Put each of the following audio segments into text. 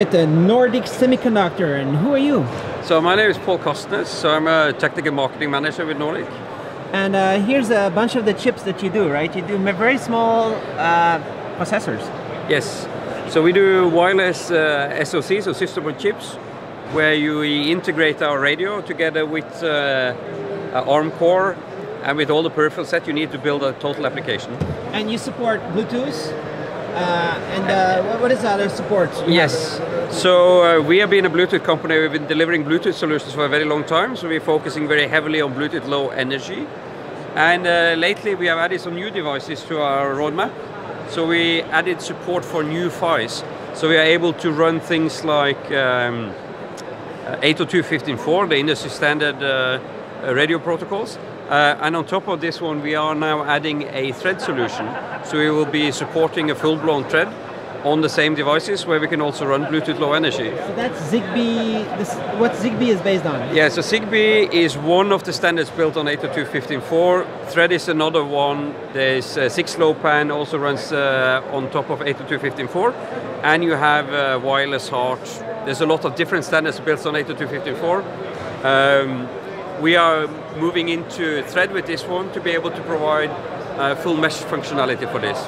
At the Nordic Semiconductor, and who are you? So my name is Paul Kostnes, so I'm a technical marketing manager with Nordic. And here's a bunch of the chips that you do, right? You do very small processors. Yes, so we do wireless SoCs, so system on chips, where you integrate our radio together with ARM core and with all the peripherals that you need to build a total application. And you support Bluetooth? What is the other support? Yes, so we have been a Bluetooth company. We've been delivering Bluetooth solutions for a very long time, so we're focusing very heavily on Bluetooth low energy. And lately we have added some new devices to our roadmap. So we added support for new PHYs. So we are able to run things like 802.15.4, the industry standard radio protocols. And on top of this one, we are now adding a Thread solution. So we will be supporting a full-blown Thread on the same devices where we can also run Bluetooth low energy. So that's Zigbee, what Zigbee is based on? Yeah, so Zigbee is one of the standards built on 802.15.4. Thread is another one. There's 6LoWPAN also runs on top of 802.15.4. And you have wireless heart. There's a lot of different standards built on 802.15.4. We are moving into Thread with this one to be able to provide full mesh functionality for this.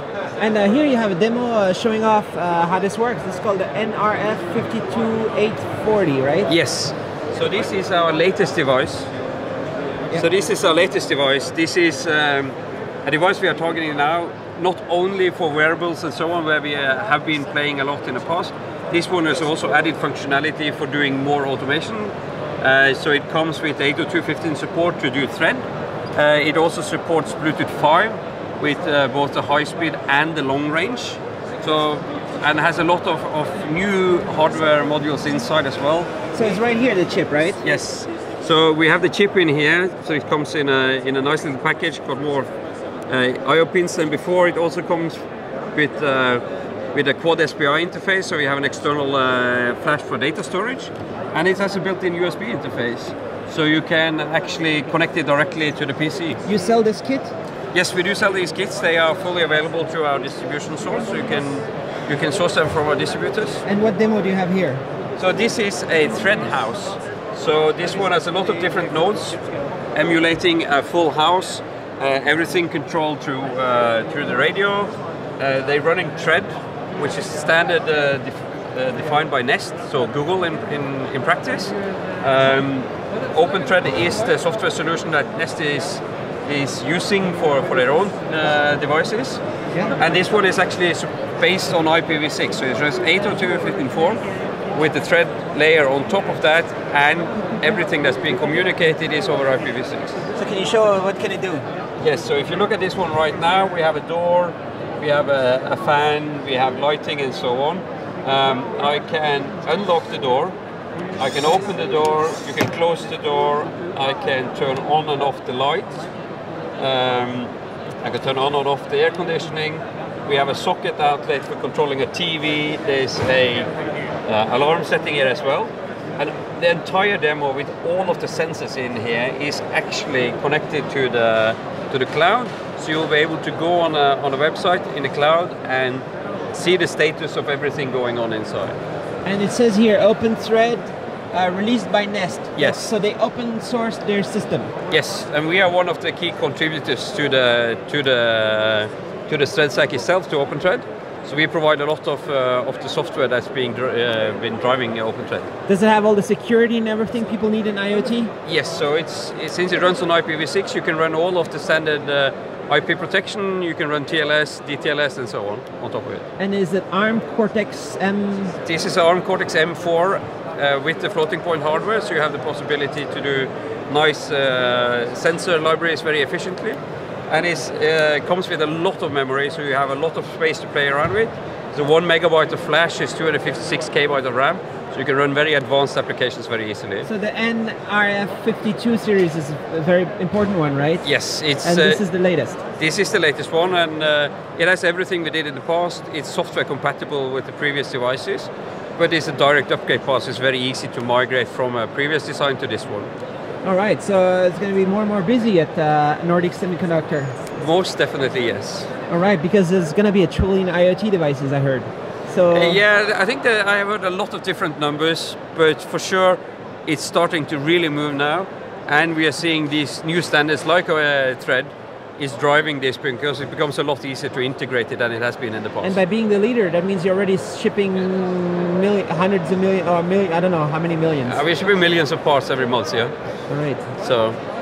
And here you have a demo showing off how this works. It's called the NRF52840, right? Yes. So this is our latest device. Yeah. So this is our latest device. This is a device we are targeting now, not only for wearables and so on, where we have been playing a lot in the past. This one has also added functionality for doing more automation. So it comes with 802.15 support to do Thread. It also supports Bluetooth 5 with both the high speed and the long range. So, and has a lot of new hardware modules inside as well. So it's right here, the chip, right? Yes. So we have the chip in here. So it comes in a nice little package. Got more I/O pins than before. It also comes with a quad SPI interface, so we have an external flash for data storage, and it has a built-in USB interface, so you can actually connect it directly to the PC. You sell this kit? Yes, we do sell these kits. They are fully available through our distribution source, so you can source them from our distributors. And what demo do you have here? So this is a Thread house. So this one has a lot of different nodes, emulating a full house, everything controlled through the radio. They're running Thread, which is standard defined by Nest, so Google in practice. OpenThread is the software solution that Nest is using for their own devices. Yeah. And this one is actually based on IPv6, so it runs 802.15.4 with the Thread layer on top of that, and everything that's being communicated is over IPv6. So can you show what can it do? Yes, so if you look at this one right now, we have a door, we have a fan, we have lighting and so on. I can unlock the door, I can open the door, you can close the door, I can turn on and off the lights, I can turn on and off the air conditioning, we have a socket outlet for controlling a TV, there's a alarm setting here as well. And the entire demo with all of the sensors in here is actually connected to the cloud. So you'll be able to go on a website in the cloud and see the status of everything going on inside. And it says here, OpenThread, released by Nest. Yes. So they open sourced their system. Yes, and we are one of the key contributors to the Thread stack itself, to OpenThread. So we provide a lot of the software that's been driving OpenThread. Does it have all the security and everything people need in IoT? Yes, so it's since it runs on IPv6, you can run all of the standard IP protection, you can run TLS, DTLS and so on top of it. And is it ARM Cortex-M? This is ARM Cortex-M4 with the floating point hardware, so you have the possibility to do nice sensor libraries very efficiently. And it comes with a lot of memory, so you have a lot of space to play around with. So 1 megabyte of flash is 256 KB of RAM, so you can run very advanced applications very easily. So the NRF52 series is a very important one, right? Yes, it's. And this is the latest. This is the latest one, and it has everything we did in the past. It's software compatible with the previous devices, but it's a direct upgrade path. It's very easy to migrate from a previous design to this one. All right, so it's going to be more and more busy at Nordic Semiconductor. Most definitely, yes. All right, because there's going to be a trillion IoT devices, I heard. So yeah, I think that I have heard a lot of different numbers, but for sure it's starting to really move now, and we are seeing these new standards like Thread is driving this because it becomes a lot easier to integrate it than it has been in the past. And by being the leader, that means you're already shipping hundreds of millions, or million, I don't know how many millions. We're shipping millions of parts every month, yeah. All right. So.